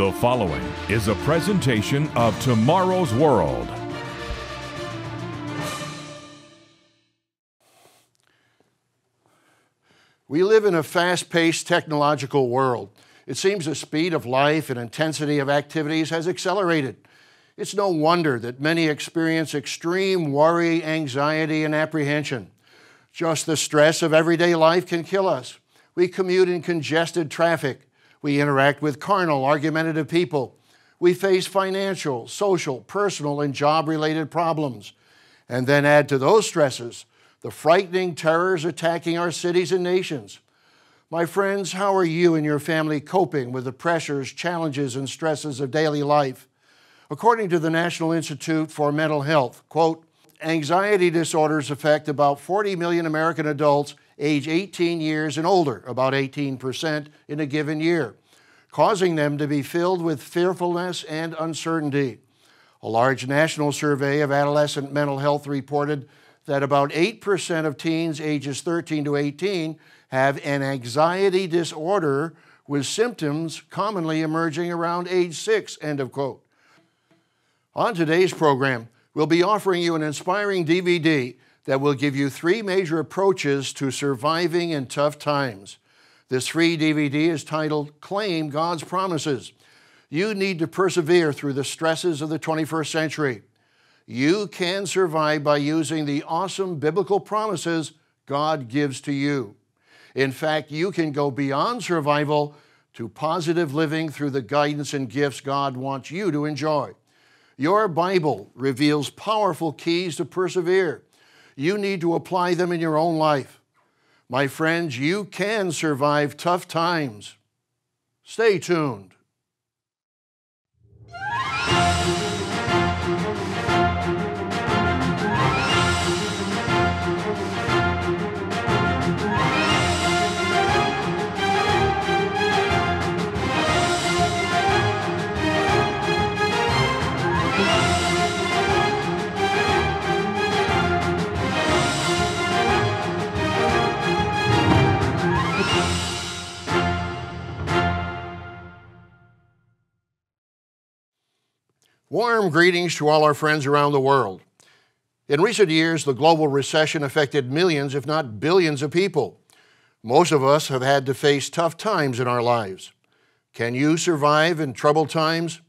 The following is a presentation of Tomorrow's World. We live in a fast-paced technological world. It seems the speed of life and intensity of activities has accelerated. It's no wonder that many experience extreme worry, anxiety, and apprehension. Just the stress of everyday life can kill us. We commute in congested traffic. We interact with carnal, argumentative people. We face financial, social, personal, and job-related problems. And then add to those stresses the frightening terrors attacking our cities and nations. My friends, how are you and your family coping with the pressures, challenges, and stresses of daily life? According to the National Institute for Mental Health, quote, anxiety disorders affect about 40 million American adults age 18 years and older, about 18% in a given year, causing them to be filled with fearfulness and uncertainty. A large national survey of adolescent mental health reported that about 8% of teens ages 13 to 18 have an anxiety disorder with symptoms commonly emerging around age 6, end of quote. On today's program, we'll be offering you an inspiring DVD that will give you three major approaches to surviving in tough times. This free DVD is titled, Claim God's Promises. You need to persevere through the stresses of the 21st century. You can survive by using the awesome biblical promises God gives to you. In fact, you can go beyond survival to positive living through the guidance and gifts God wants you to enjoy. Your Bible reveals powerful keys to persevere. You need to apply them in your own life. My friends, you can survive tough times. Stay tuned. Warm greetings to all our friends around the world. In recent years, the global recession affected millions, if not billions, of people. Most of us have had to face tough times in our lives. Can you survive in troubled times?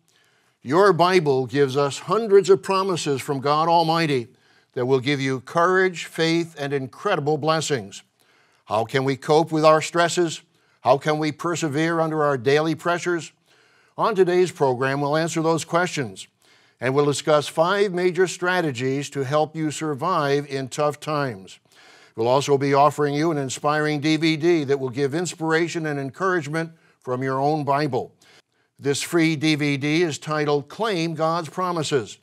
Your Bible gives us hundreds of promises from God Almighty that will give you courage, faith, and incredible blessings. How can we cope with our stresses? How can we persevere under our daily pressures? On today's program, we'll answer those questions. And we'll discuss five major strategies to help you survive in tough times. We'll also be offering you an inspiring DVD that will give inspiration and encouragement from your own Bible. This free DVD is titled Claim God's Promises.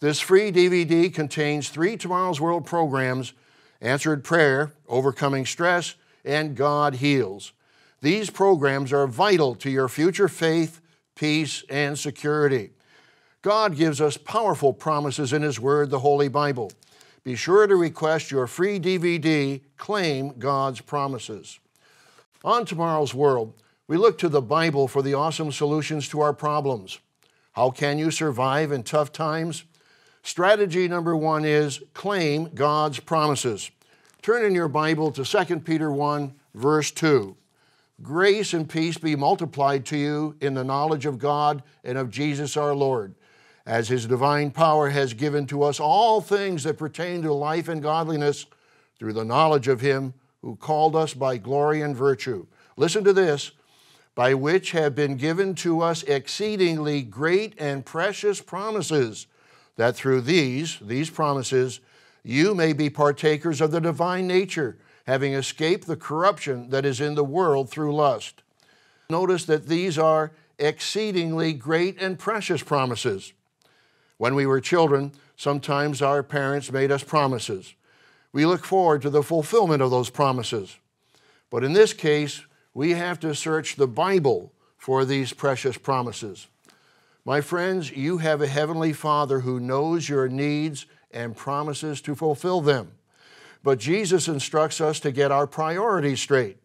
This free DVD contains three Tomorrow's World programs, Answered Prayer, Overcoming Stress, and God Heals. These programs are vital to your future faith, peace, and security. God gives us powerful promises in His Word, the Holy Bible. Be sure to request your free DVD, Claim God's Promises. On Tomorrow's World, we look to the Bible for the awesome solutions to our problems. How can you survive in tough times? Strategy number one is claim God's promises. Turn in your Bible to 2 Peter 1, verse 2. Grace and peace be multiplied to you in the knowledge of God and of Jesus our Lord, as His divine power has given to us all things that pertain to life and godliness through the knowledge of Him who called us by glory and virtue. Listen to this, by which have been given to us exceedingly great and precious promises, that through these promises, you may be partakers of the divine nature, having escaped the corruption that is in the world through lust. Notice that these are exceedingly great and precious promises. When we were children, sometimes our parents made us promises. We look forward to the fulfillment of those promises. But in this case, we have to search the Bible for these precious promises. My friends, you have a Heavenly Father who knows your needs and promises to fulfill them. But Jesus instructs us to get our priorities straight.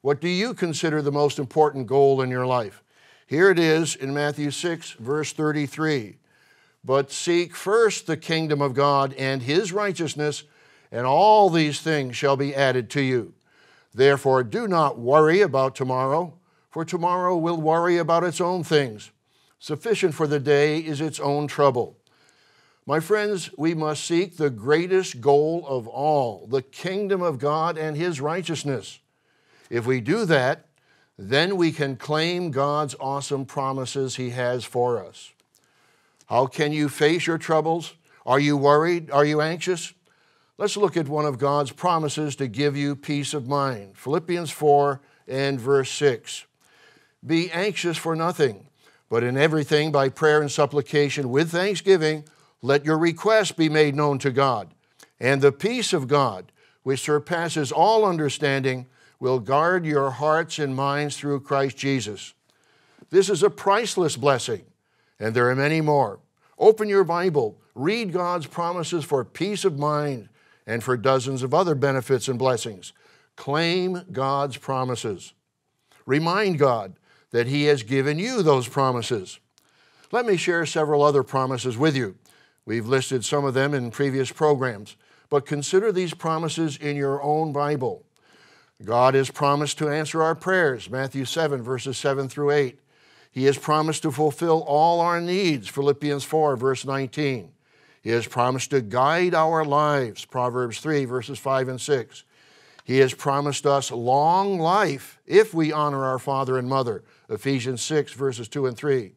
What do you consider the most important goal in your life? Here it is in Matthew 6, verse 33. But seek first the kingdom of God and his righteousness, and all these things shall be added to you. Therefore, do not worry about tomorrow, for tomorrow will worry about its own things. Sufficient for the day is its own trouble. My friends, we must seek the greatest goal of all, the kingdom of God and his righteousness. If we do that, then we can claim God's awesome promises he has for us. How can you face your troubles? Are you worried? Are you anxious? Let's look at one of God's promises to give you peace of mind. Philippians 4 and verse 6. Be anxious for nothing, but in everything by prayer and supplication with thanksgiving, let your requests be made known to God. And the peace of God, which surpasses all understanding, will guard your hearts and minds through Christ Jesus. This is a priceless blessing, and there are many more. Open your Bible, read God's promises for peace of mind and for dozens of other benefits and blessings. Claim God's promises. Remind God that he has given you those promises. Let me share several other promises with you. We've listed some of them in previous programs, but consider these promises in your own Bible. God has promised to answer our prayers, Matthew 7, verses 7 through 8. He has promised to fulfill all our needs, Philippians 4, verse 19. He has promised to guide our lives, Proverbs 3, verses 5 and 6. He has promised us long life if we honor our father and mother, Ephesians 6, verses 2 and 3.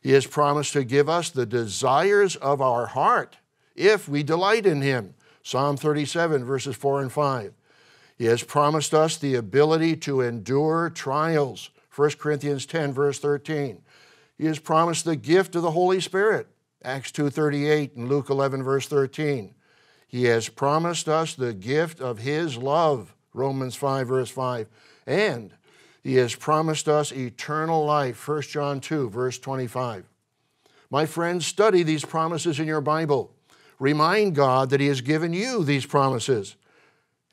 He has promised to give us the desires of our heart if we delight in him, Psalm 37, verses 4 and 5. He has promised us the ability to endure trials, 1 Corinthians 10, verse 13. He has promised the gift of the Holy Spirit, Acts 2:38 and Luke 11, verse 13. He has promised us the gift of his love, Romans 5, verse 5. And he has promised us eternal life, 1 John 2, verse 25. My friends, study these promises in your Bible. Remind God that he has given you these promises.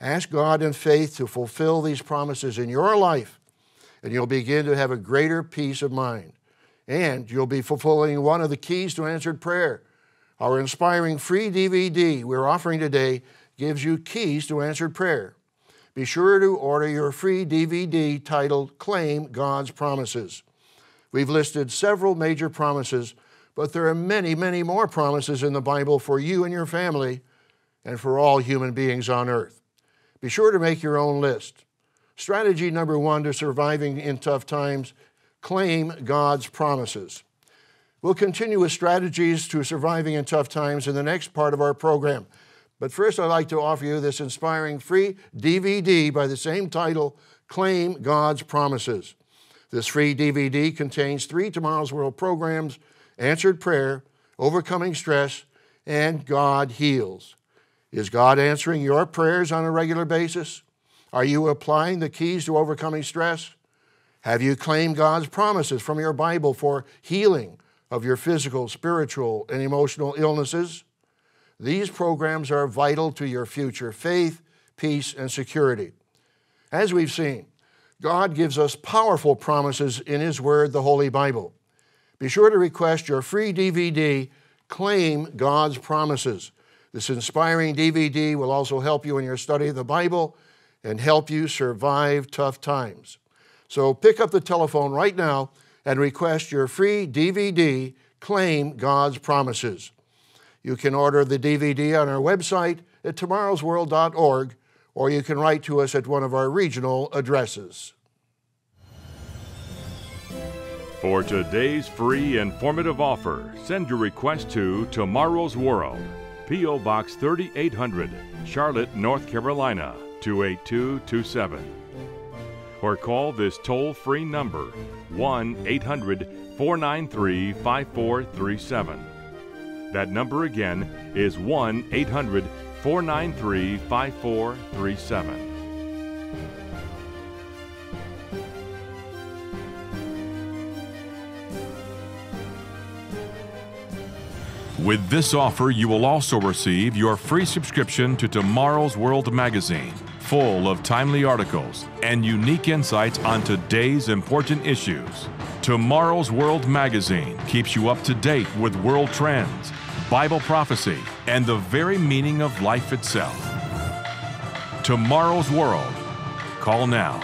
Ask God in faith to fulfill these promises in your life, and you'll begin to have a greater peace of mind. And you'll be fulfilling one of the keys to answered prayer. Our inspiring free DVD we're offering today gives you keys to answered prayer. Be sure to order your free DVD titled Claim God's Promises. We've listed several major promises, but there are many, many more promises in the Bible for you and your family and for all human beings on earth. Be sure to make your own list. Strategy number one to surviving in tough times, claim God's promises. We'll continue with strategies to surviving in tough times in the next part of our program. But first, I'd like to offer you this inspiring free DVD by the same title, Claim God's Promises. This free DVD contains 3 Tomorrow's World programs, Answered Prayer, Overcoming Stress, and God Heals. Is God answering your prayers on a regular basis? Are you applying the keys to overcoming stress? Have you claimed God's promises from your Bible for healing of your physical, spiritual, and emotional illnesses? These programs are vital to your future faith, peace, and security. As we've seen, God gives us powerful promises in his word, the Holy Bible. Be sure to request your free DVD, Claim God's Promises. This inspiring DVD will also help you in your study of the Bible and help you survive tough times. So pick up the telephone right now and request your free DVD, Claim God's Promises. You can order the DVD on our website at tomorrowsworld.org, or you can write to us at one of our regional addresses. For today's free informative offer, send your request to Tomorrow's World, P.O. Box 3800, Charlotte, North Carolina, 28227. Or call this toll-free number, 1-800-493-5437. That number again is 1-800-493-5437. With this offer, you will also receive your free subscription to Tomorrow's World magazine, full of timely articles and unique insights on today's important issues. Tomorrow's World magazine keeps you up to date with world trends, Bible prophecy, and the very meaning of life itself. Tomorrow's World. Call now.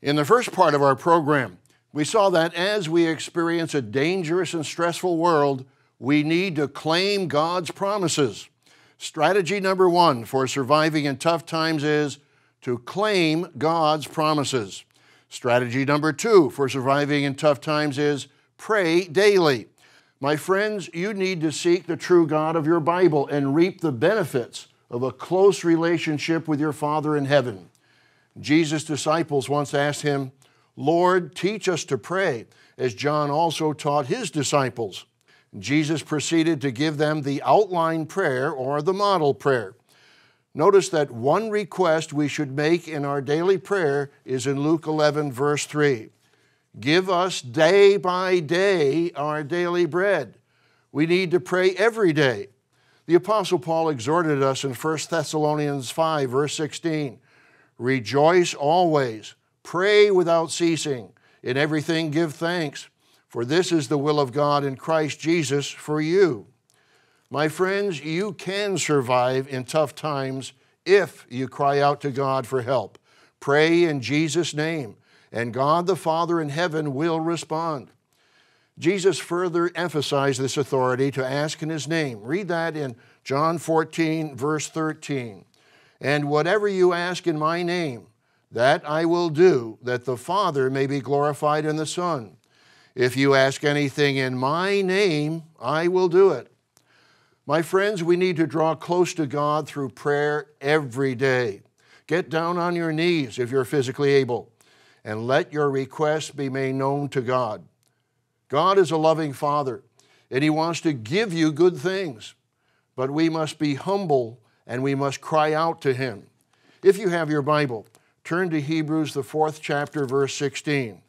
In the first part of our program, we saw that as we experience a dangerous and stressful world, we need to claim God's promises. Strategy number one for surviving in tough times is to claim God's promises. Strategy number two for surviving in tough times is pray daily. My friends, you need to seek the true God of your Bible and reap the benefits of a close relationship with your Father in heaven. Jesus' disciples once asked him, "Lord, teach us to pray, as John also taught his disciples." Jesus proceeded to give them the outline prayer or the model prayer. Notice that one request we should make in our daily prayer is in Luke 11, verse 3. "Give us day by day our daily bread." We need to pray every day. The Apostle Paul exhorted us in 1 Thessalonians 5, verse 16, "Rejoice always, pray without ceasing, in everything give thanks, for this is the will of God in Christ Jesus for you." My friends, you can survive in tough times if you cry out to God for help. Pray in Jesus' name, and God the Father in heaven will respond. Jesus further emphasized this authority to ask in His name. Read that in John 14, verse 13. "And whatever you ask in my name, that I will do, that the Father may be glorified in the Son. If you ask anything in my name, I will do it." My friends, we need to draw close to God through prayer every day. Get down on your knees if you're physically able, and let your requests be made known to God. God is a loving Father, and He wants to give you good things, but we must be humble and we must cry out to Him. If you have your Bible, turn to Hebrews, the 4th chapter, verse 16.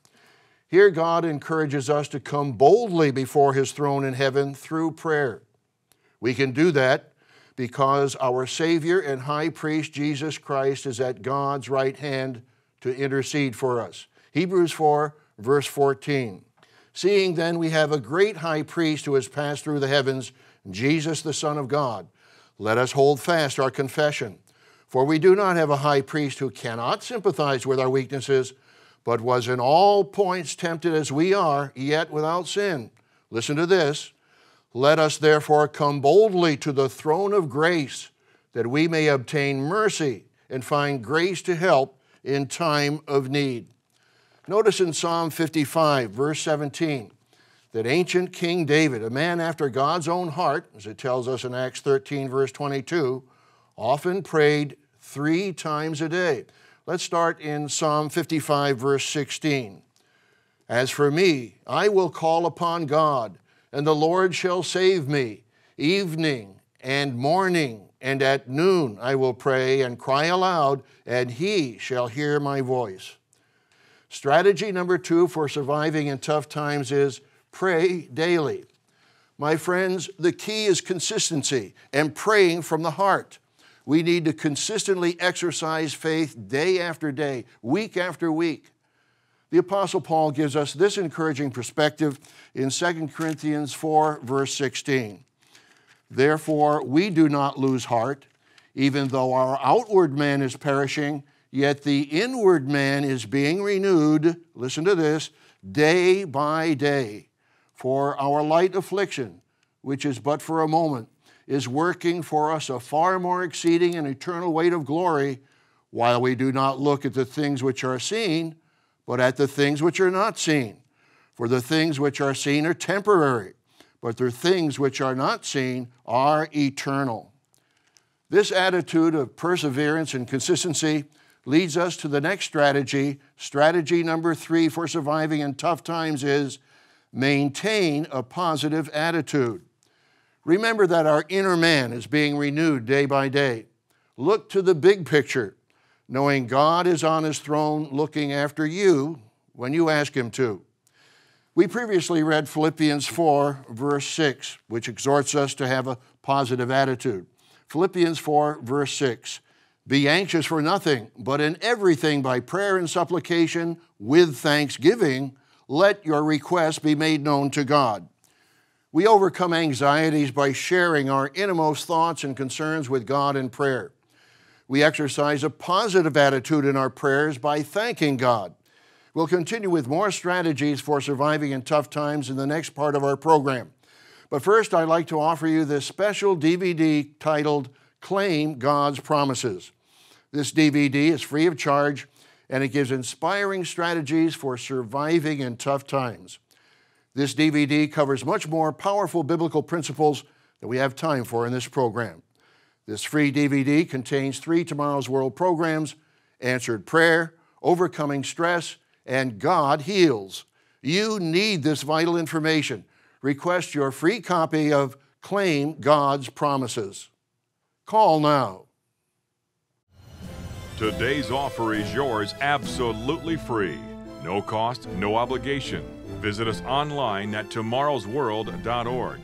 Here God encourages us to come boldly before His throne in heaven through prayer. We can do that because our Savior and High Priest Jesus Christ is at God's right hand to intercede for us. Hebrews 4, verse 14. "Seeing then we have a great high priest who has passed through the heavens, Jesus the Son of God, let us hold fast our confession. For we do not have a high priest who cannot sympathize with our weaknesses, but was in all points tempted as we are, yet without sin." Listen to this. "Let us therefore come boldly to the throne of grace, that we may obtain mercy and find grace to help in time of need." Notice in Psalm 55, verse 17, that ancient King David, a man after God's own heart, as it tells us in Acts 13, verse 22, often prayed 3 times a day. Let's start in Psalm 55, verse 16. "As for me, I will call upon God, and the Lord shall save me. Evening and morning and at noon I will pray and cry aloud, and He shall hear my voice." Strategy number two for surviving in tough times is pray daily. My friends, the key is consistency and praying from the heart. We need to consistently exercise faith day after day, week after week. The Apostle Paul gives us this encouraging perspective in 2 Corinthians 4, verse 16. "Therefore, we do not lose heart, even though our outward man is perishing, yet the inward man is being renewed," listen to this, "day by day. For our light affliction, which is but for a moment, is working for us a far more exceeding and eternal weight of glory, while we do not look at the things which are seen, but at the things which are not seen. For the things which are seen are temporary, but the things which are not seen are eternal." This attitude of perseverance and consistency leads us to the next strategy. Strategy number three for surviving in tough times is maintain a positive attitude. Remember that our inner man is being renewed day by day. Look to the big picture, knowing God is on His throne looking after you when you ask Him to. We previously read Philippians 4, verse 6, which exhorts us to have a positive attitude. Philippians 4, verse 6, Be anxious for nothing, but in everything by prayer and supplication with thanksgiving, let your requests be made known to God. We overcome anxieties by sharing our innermost thoughts and concerns with God in prayer. We exercise a positive attitude in our prayers by thanking God. We'll continue with more strategies for surviving in tough times in the next part of our program. But first, I'd like to offer you this special DVD titled, Claim God's Promises. This DVD is free of charge, and it gives inspiring strategies for surviving in tough times. This DVD covers much more powerful biblical principles than we have time for in this program. This free DVD contains 3 Tomorrow's World programs, Answered Prayer, Overcoming Stress, and God Heals. You need this vital information. Request your free copy of Claim God's Promises. Call now. Today's offer is yours absolutely free. No cost, no obligation. Visit us online at tomorrowsworld.org.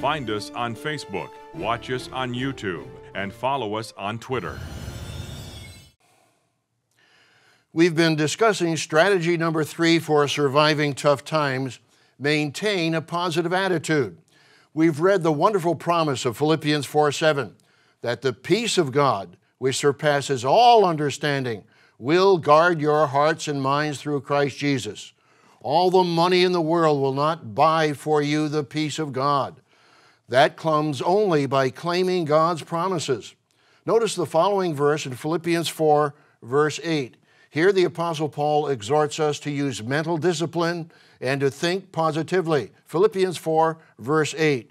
Find us on Facebook, watch us on YouTube, and follow us on Twitter. We've been discussing strategy number 3 for surviving tough times, maintain a positive attitude. We've read the wonderful promise of Philippians 4:7. That the peace of God, which surpasses all understanding, will guard your hearts and minds through Christ Jesus. All the money in the world will not buy for you the peace of God. That comes only by claiming God's promises. Notice the following verse in Philippians 4, verse 8. Here the Apostle Paul exhorts us to use mental discipline and to think positively. Philippians 4, verse 8.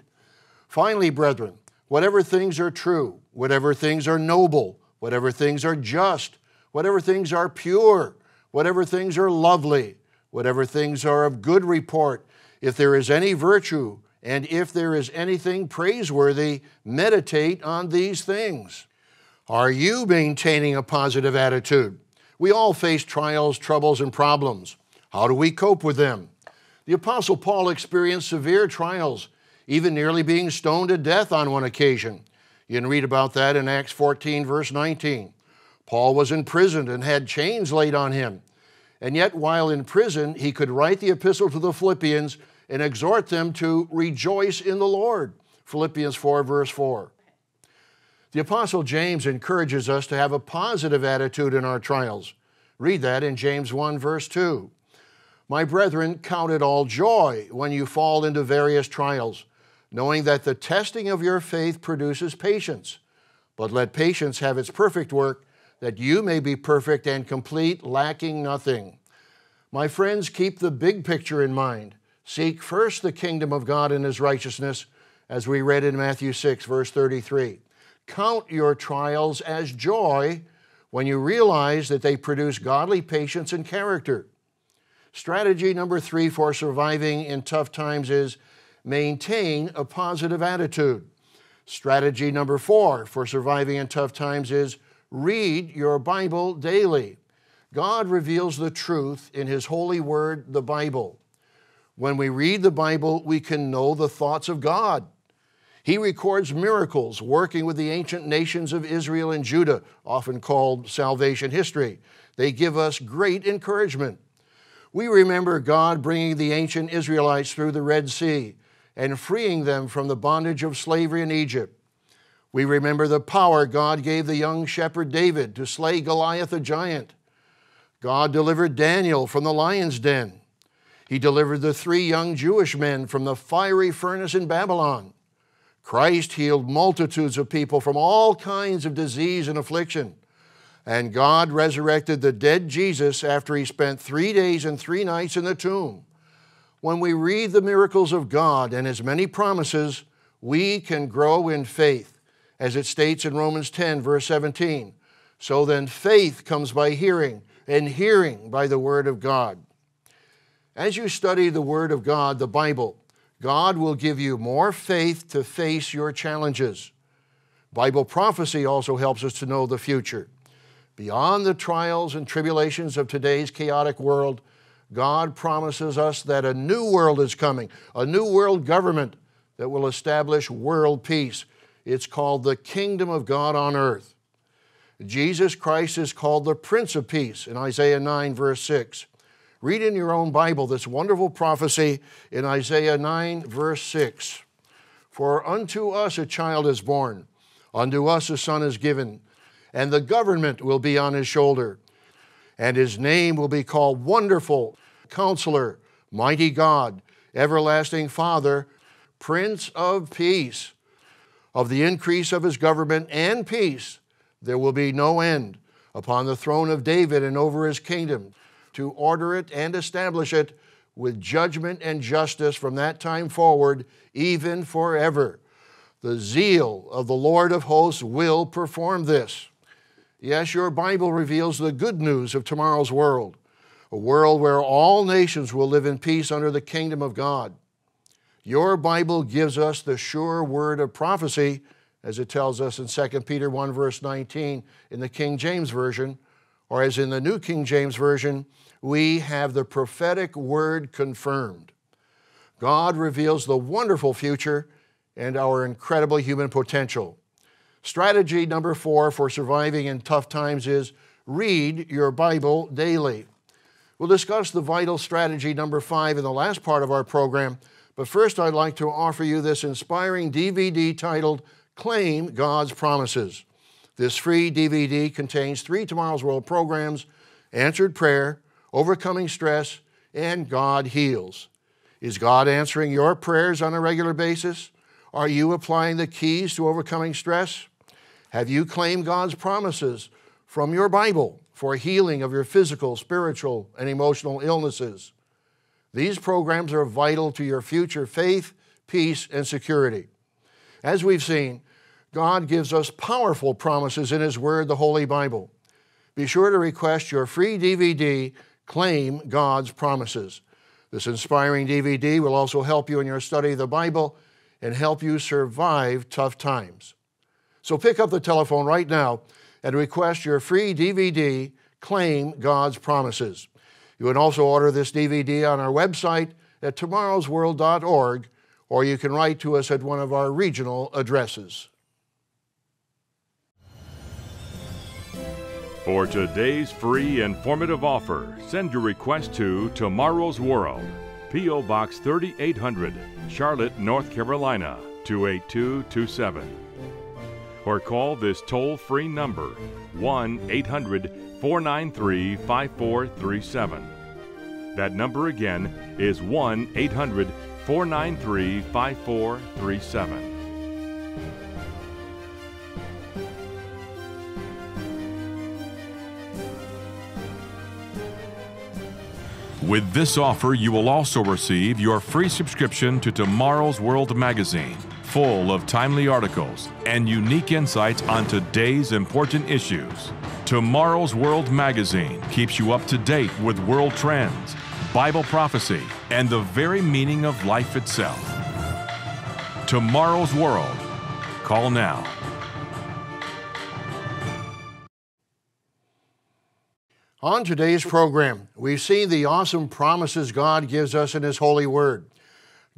Finally, brethren, whatever things are true, whatever things are noble, whatever things are just, whatever things are pure, whatever things are lovely, whatever things are of good report, if there is any virtue, and if there is anything praiseworthy, meditate on these things. Are you maintaining a positive attitude? We all face trials, troubles, and problems. How do we cope with them? The Apostle Paul experienced severe trials, even nearly being stoned to death on one occasion. You can read about that in Acts 14, verse 19. Paul was imprisoned and had chains laid on him. And yet, while in prison, he could write the epistle to the Philippians and exhort them to rejoice in the Lord. Philippians 4, verse 4. The Apostle James encourages us to have a positive attitude in our trials. Read that in James 1, verse 2. My brethren, count it all joy when you fall into various trials, knowing that the testing of your faith produces patience. But let patience have its perfect work, that you may be perfect and complete, lacking nothing. My friends, keep the big picture in mind. Seek first the kingdom of God and His righteousness, as we read in Matthew 6, verse 33. Count your trials as joy when you realize that they produce godly patience and character. Strategy number 3 for surviving in tough times is maintain a positive attitude. Strategy number 4 for surviving in tough times is read your Bible daily. God reveals the truth in His holy word, the Bible. When we read the Bible, we can know the thoughts of God. He records miracles working with the ancient nations of Israel and Judah, often called salvation history. They give us great encouragement. We remember God bringing the ancient Israelites through the Red Sea and freeing them from the bondage of slavery in Egypt. We remember the power God gave the young shepherd David to slay Goliath the giant. God delivered Daniel from the lion's den. He delivered the 3 young Jewish men from the fiery furnace in Babylon. Christ healed multitudes of people from all kinds of disease and affliction. And God resurrected the dead Jesus after He spent 3 days and 3 nights in the tomb. When we read the miracles of God and His many promises, we can grow in faith, as it states in Romans 10, verse 17. So then faith comes by hearing, and hearing by the Word of God. As you study the Word of God, the Bible, God will give you more faith to face your challenges. Bible prophecy also helps us to know the future. Beyond the trials and tribulations of today's chaotic world, God promises us that a new world is coming, a new world government that will establish world peace. It's called the Kingdom of God on earth. Jesus Christ is called the Prince of Peace in Isaiah 9, verse 6. Read in your own Bible this wonderful prophecy in Isaiah 9, verse 6. For unto us a child is born, unto us a son is given, and the government will be on his shoulder. And his name will be called Wonderful, Counselor, Mighty God, Everlasting Father, Prince of Peace. Of the increase of his government and peace, there will be no end upon the throne of David and over his kingdom, to order it and establish it with judgment and justice from that time forward, even forever. The zeal of the Lord of hosts will perform this. Yes, your Bible reveals the good news of tomorrow's world, a world where all nations will live in peace under the kingdom of God. Your Bible gives us the sure word of prophecy, as it tells us in 2 Peter 1, verse 19 in the King James Version, or as in the New King James Version, we have the prophetic word confirmed. God reveals the wonderful future and our incredible human potential. Strategy number 4 for surviving in tough times is read your Bible daily. We'll discuss the vital strategy number 5 in the last part of our program, but first I'd like to offer you this inspiring DVD titled Claim God's Promises. This free DVD contains 3 Tomorrow's World programs, Answered Prayer, Overcoming Stress, and God Heals. Is God answering your prayers on a regular basis? Are you applying the keys to overcoming stress? Have you claimed God's promises from your Bible for healing of your physical, spiritual, and emotional illnesses? These programs are vital to your future faith, peace, and security. As we've seen, God gives us powerful promises in His Word, the Holy Bible. Be sure to request your free DVD, Claim God's Promises. This inspiring DVD will also help you in your study of the Bible and help you survive tough times. So pick up the telephone right now and request your free DVD, Claim God's Promises. You can also order this DVD on our website at tomorrowsworld.org, or you can write to us at one of our regional addresses. For today's free informative offer, send your request to Tomorrow's World, P.O. Box 3800, Charlotte, North Carolina, 28227. Or call this toll-free number, 1-800-493-5437. That number again is 1-800-493-5437. With this offer, you will also receive your free subscription to Tomorrow's World magazine, full of timely articles and unique insights on today's important issues. Tomorrow's World magazine keeps you up to date with world trends, Bible prophecy, and the very meaning of life itself. Tomorrow's World. Call now. On today's program, we've seen the awesome promises God gives us in His Holy Word.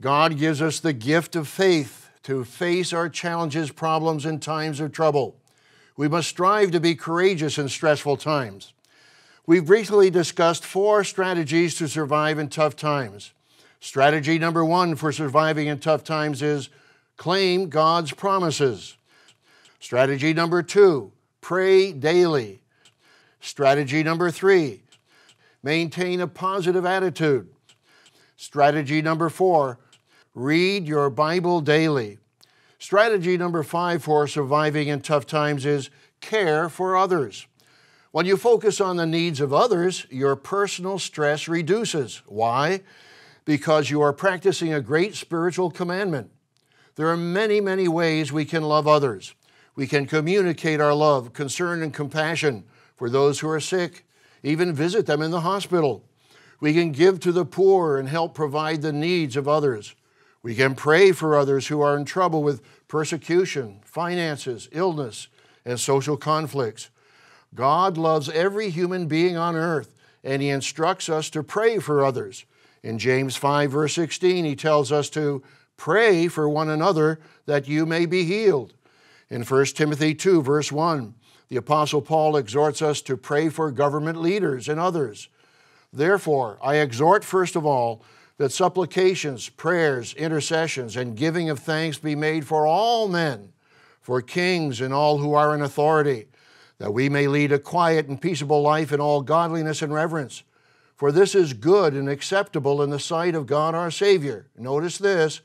God gives us the gift of faith to face our challenges, problems, and times of trouble. We must strive to be courageous in stressful times. We've briefly discussed 4 strategies to survive in tough times. Strategy number 1 for surviving in tough times is claim God's promises. Strategy number 2, pray daily. Strategy number 3, maintain a positive attitude. Strategy number 4, read your Bible daily. Strategy number 5 for surviving in tough times is care for others. When you focus on the needs of others, your personal stress reduces. Why? Because you are practicing a great spiritual commandment. There are many ways we can love others. We can communicate our love, concern, and compassion for those who are sick, even visit them in the hospital. We can give to the poor and help provide the needs of others. We can pray for others who are in trouble with persecution, finances, illness, and social conflicts. God loves every human being on earth, and He instructs us to pray for others. In James 5, verse 16, He tells us to pray for one another that you may be healed. In 1 Timothy 2, verse 1, The Apostle Paul exhorts us to pray for government leaders and others. Therefore, I exhort, first of all, that supplications, prayers, intercessions, and giving of thanks be made for all men, for kings and all who are in authority, that we may lead a quiet and peaceable life in all godliness and reverence. For this is good and acceptable in the sight of God our Savior. Notice this,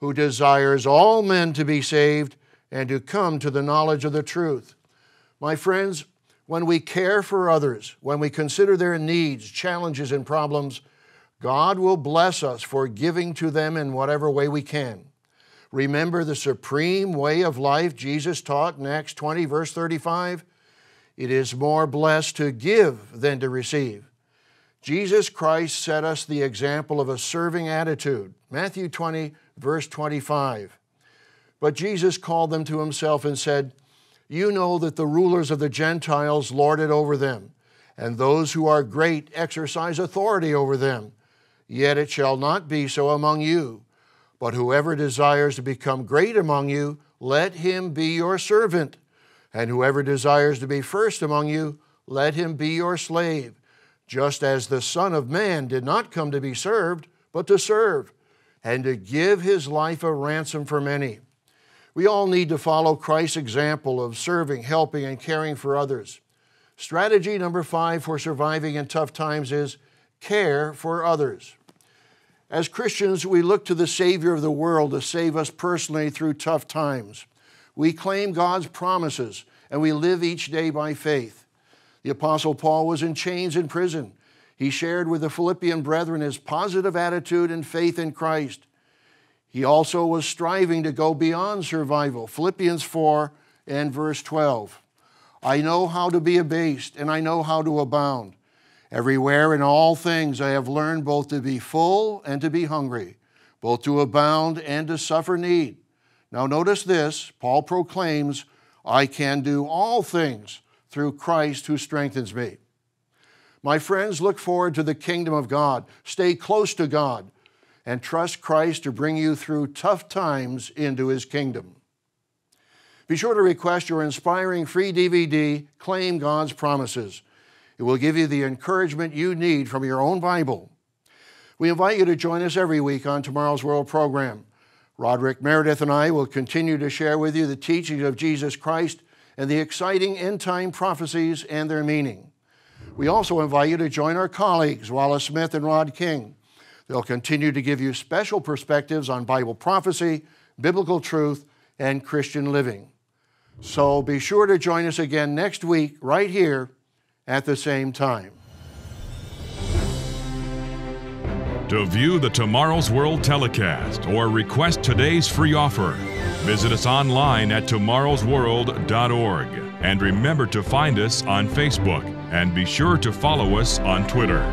who desires all men to be saved and to come to the knowledge of the truth. My friends, when we care for others, when we consider their needs, challenges, and problems, God will bless us for giving to them in whatever way we can. Remember the supreme way of life Jesus taught in Acts 20, verse 35. It is more blessed to give than to receive. Jesus Christ set us the example of a serving attitude. Matthew 20, verse 25. But Jesus called them to himself and said, "You know that the rulers of the Gentiles lord it over them, and those who are great exercise authority over them. Yet it shall not be so among you. But whoever desires to become great among you, let him be your servant. And whoever desires to be first among you, let him be your slave, just as the Son of Man did not come to be served, but to serve, and to give his life a ransom for many." We all need to follow Christ's example of serving, helping, and caring for others. Strategy number 5 for surviving in tough times is care for others. As Christians, we look to the Savior of the world to save us personally through tough times. We claim God's promises, and we live each day by faith. The Apostle Paul was in chains in prison. He shared with the Philippian brethren his positive attitude and faith in Christ. He also was striving to go beyond survival. Philippians 4 and verse 12. I know how to be abased, and I know how to abound. Everywhere in all things I have learned both to be full and to be hungry, both to abound and to suffer need. Now notice this, Paul proclaims, I can do all things through Christ who strengthens me. My friends, look forward to the kingdom of God. Stay close to God, and trust Christ to bring you through tough times into His kingdom. Be sure to request your inspiring free DVD, Claim God's Promises. It will give you the encouragement you need from your own Bible. We invite you to join us every week on Tomorrow's World program. Roderick Meredith and I will continue to share with you the teachings of Jesus Christ and the exciting end-time prophecies and their meaning. We also invite you to join our colleagues, Wallace Smith and Rod King. They'll continue to give you special perspectives on Bible prophecy, biblical truth, and Christian living. So be sure to join us again next week, right here at the same time. To view the Tomorrow's World telecast or request today's free offer, visit us online at tomorrowsworld.org. And remember to find us on Facebook and be sure to follow us on Twitter.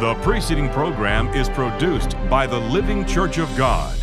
The preceding program is produced by the Living Church of God.